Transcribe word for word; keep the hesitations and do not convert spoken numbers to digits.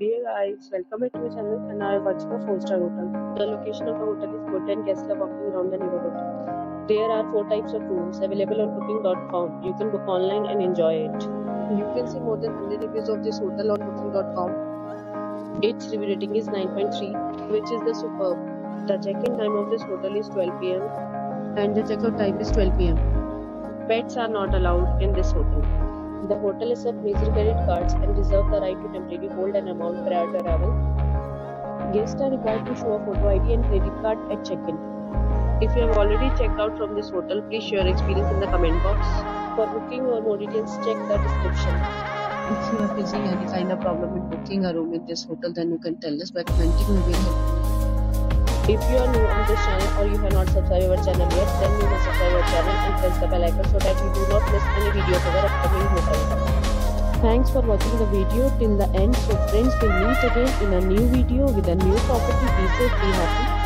Dear guys, welcome back to my channel and I am watching a four star hotel. The location of the hotel is good and guests are walking around the neighborhood. There are four types of rooms available on booking dot com. You can book online and enjoy it. You can see more than one hundred reviews of this hotel on booking dot com. Its review rating is nine point three, which is the superb. The check-in time of this hotel is twelve p m and the check-out time is twelve p m Pets are not allowed in this hotel. The hotel accepts major credit cards and reserves the right to temporarily hold an amount prior to arrival. Guests are required to show a photo I D and credit card at check-in. If you have already checked out from this hotel, please share your experience in the comment box. For booking or more details, check the description. If you are facing any kind of problem in booking a room in this hotel, then you can tell us by commenting we will help. If you are new on this channel or you have not subscribed our channel yet, then you must subscribe our channel and press the bell icon so that you do not miss any video of our upcoming hotel. Thanks for watching the video till the end. So friends, we'll meet again in a new video with a new property. Be safe, be happy.